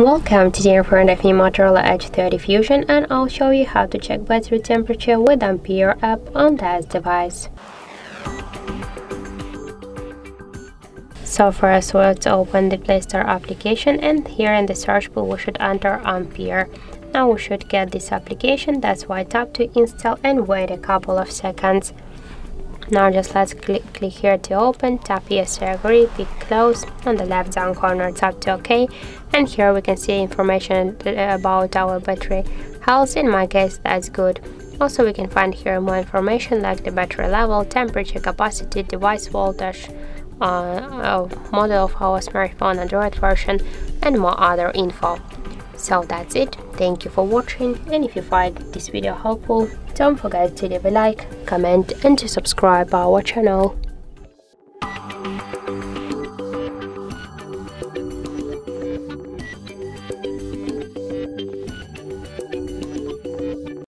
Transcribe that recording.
Welcome! Today in front of me Motorola Edge 30 Fusion, and I'll show you how to check battery temperature with Ampere app on this device. So first let's open the Play Store application, and here in the search pool we should enter Ampere. Now we should get this application, that's why tap to install and wait a couple of seconds. Now just let's click here to open, tap yes I agree, pick close, on the left down corner tap to OK, and here we can see information about our battery health, in my case that's good. Also we can find here more information like the battery level, temperature, capacity, device voltage, model of our smartphone, Android version, and more other info. So that's it, thank you for watching, and if you find this video helpful, don't forget to leave a like, comment and to subscribe our channel.